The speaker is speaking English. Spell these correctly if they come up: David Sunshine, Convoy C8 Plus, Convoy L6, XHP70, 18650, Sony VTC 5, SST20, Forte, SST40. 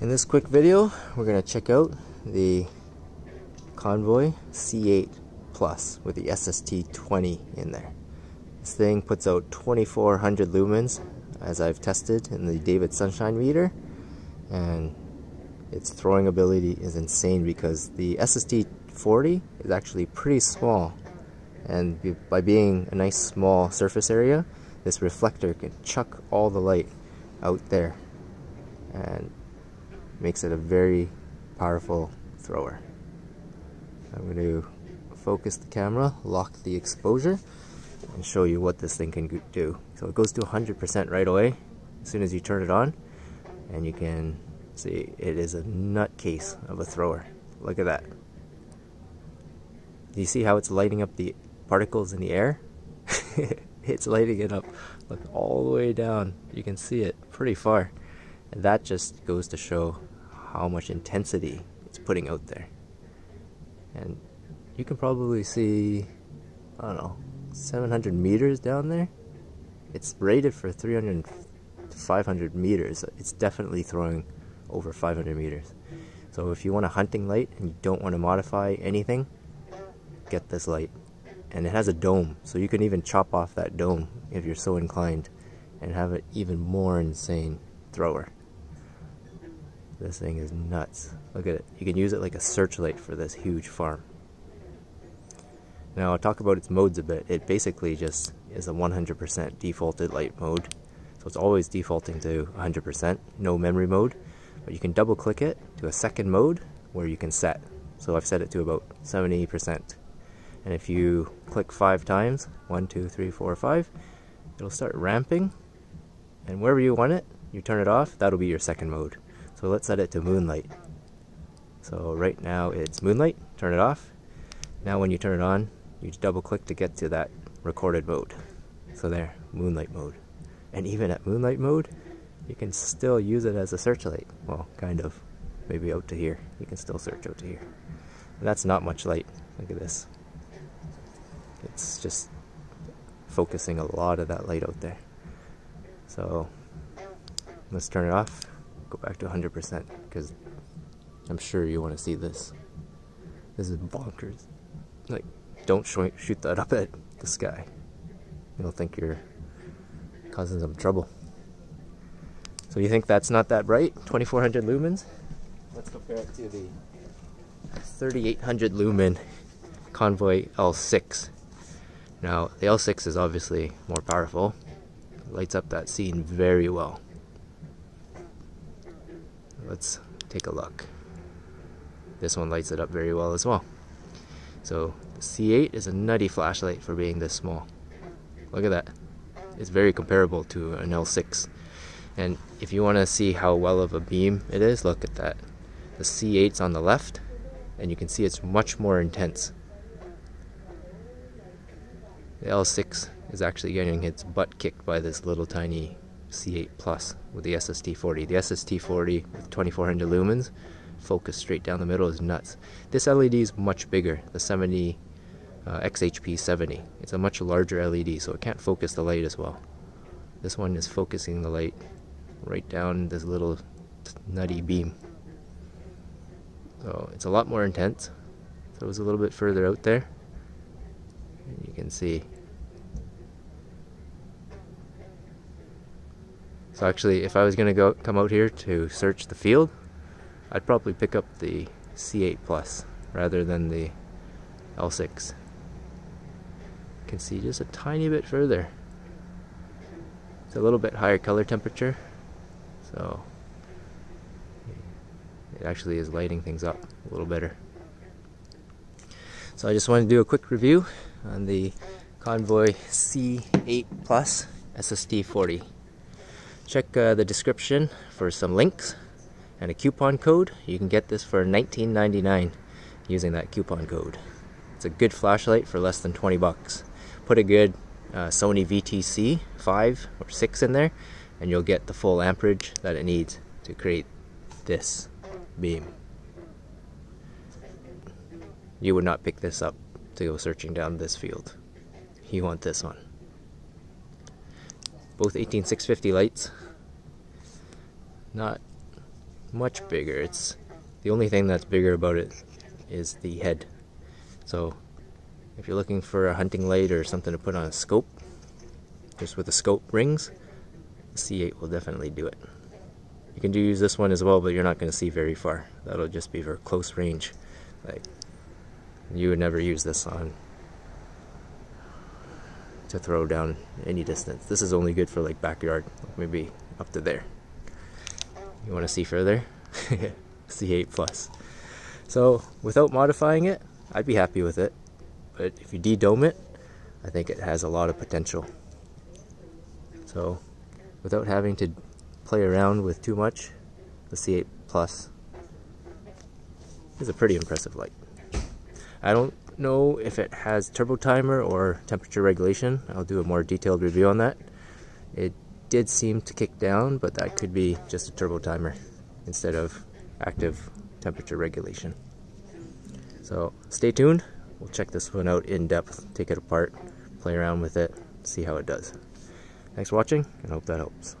In this quick video, we're going to check out the Convoy C8 Plus with the SST20 in there. This thing puts out 2400 lumens, as I've tested in the David Sunshine meter, and its throwing ability is insane because the SST40 is actually pretty small, and by being a nice small surface area, this reflector can chuck all the light out there and makes it a very powerful thrower. I'm going to focus the camera, lock the exposure, and show you what this thing can do. So it goes to 100% right away as soon as you turn it on, and you can see it is a nutcase of a thrower. Look at that. Do you see how it's lighting up the particles in the air? It's lighting it up. Look all the way down. You can see it pretty far. And that just goes to show how much intensity it's putting out there. And you can probably see, I don't know, 700 meters down there. It's rated for 300 to 500 meters. It's definitely throwing over 500 meters. So if you want a hunting light and you don't want to modify anything, get this light. And it has a dome, so you can even chop off that dome if you're so inclined and have an even more insane thrower. This thing is nuts. Look at it. You can use it like a searchlight for this huge farm. Now I'll talk about its modes a bit. It basically just is a 100% defaulted light mode. So it's always defaulting to 100%, no memory mode. But you can double click it to a second mode where you can set. So I've set it to about 70%. And if you click 5 times, 1, 2, 3, 4, 5, it'll start ramping. And wherever you want it, you turn it off, that'll be your second mode. So let's set it to moonlight. So right now it's moonlight, turn it off. Now when you turn it on, you double click to get to that recorded mode. So there, moonlight mode. And even at moonlight mode, you can still use it as a searchlight. Well, kind of. Maybe out to here. You can still search out to here. And that's not much light. Look at this. It's just focusing a lot of that light out there. So let's turn it off, go back to 100% because I'm sure you want to see this. This is bonkers. Like, don't shoot that up at the sky. You'll think you're causing some trouble. So you think that's not that bright? 2400 lumens? Let's compare it to the 3800 lumen Convoy L6. Now, the L6 is obviously more powerful. It lights up that scene very well. Let's take a look. This one lights it up very well as well. So the C8 is a nutty flashlight for being this small. Look at that. It's very comparable to an L6. And if you want to see how well of a beam it is, look at that. The C8's on the left, and you can see it's much more intense. The L6 is actually getting its butt kicked by this little tiny C8 Plus with the SST40. The SST40 with 2400 lumens, focus straight down the middle, is nuts. This LED is much bigger, the XHP70. It's a much larger LED, so it can't focus the light as well. This one is focusing the light right down this little nutty beam. So it's a lot more intense. So it was a little bit further out there. And you can see. So actually, if I was going to come out here to search the field, I'd probably pick up the C8 Plus rather than the L6. You can see just a tiny bit further. It's a little bit higher color temperature, so it actually is lighting things up a little better. So I just wanted to do a quick review on the Convoy C8 Plus SST40. Check the description for some links and a coupon code. You can get this for $19.99 using that coupon code. It's a good flashlight for less than 20 bucks. Put a good Sony VTC 5 or 6 in there and you'll get the full amperage that it needs to create this beam. You would not pick this up to go searching down this field. You want this one. Both 18650 lights. Not much bigger. It's the only thing that's bigger about it is the head. So if you're looking for a hunting light or something to put on a scope, just with the scope rings, the C8 will definitely do it. You can use this one as well, but you're not going to see very far. That'll just be for close range. Like, you would never use this on to throw down any distance. This is only good for like backyard, maybe up to there. You want to see further? C8 Plus. So without modifying it, I'd be happy with it. But if you de-dome it, I think it has a lot of potential. So without having to play around with too much, the C8 Plus is a pretty impressive light. I don't know if it has turbo timer or temperature regulation. I'll do a more detailed review on that. It did seem to kick down, but that could be just a turbo timer instead of active temperature regulation. So stay tuned. We'll check this one out in depth, take it apart, play around with it, see how it does. Thanks for watching, and I hope that helps.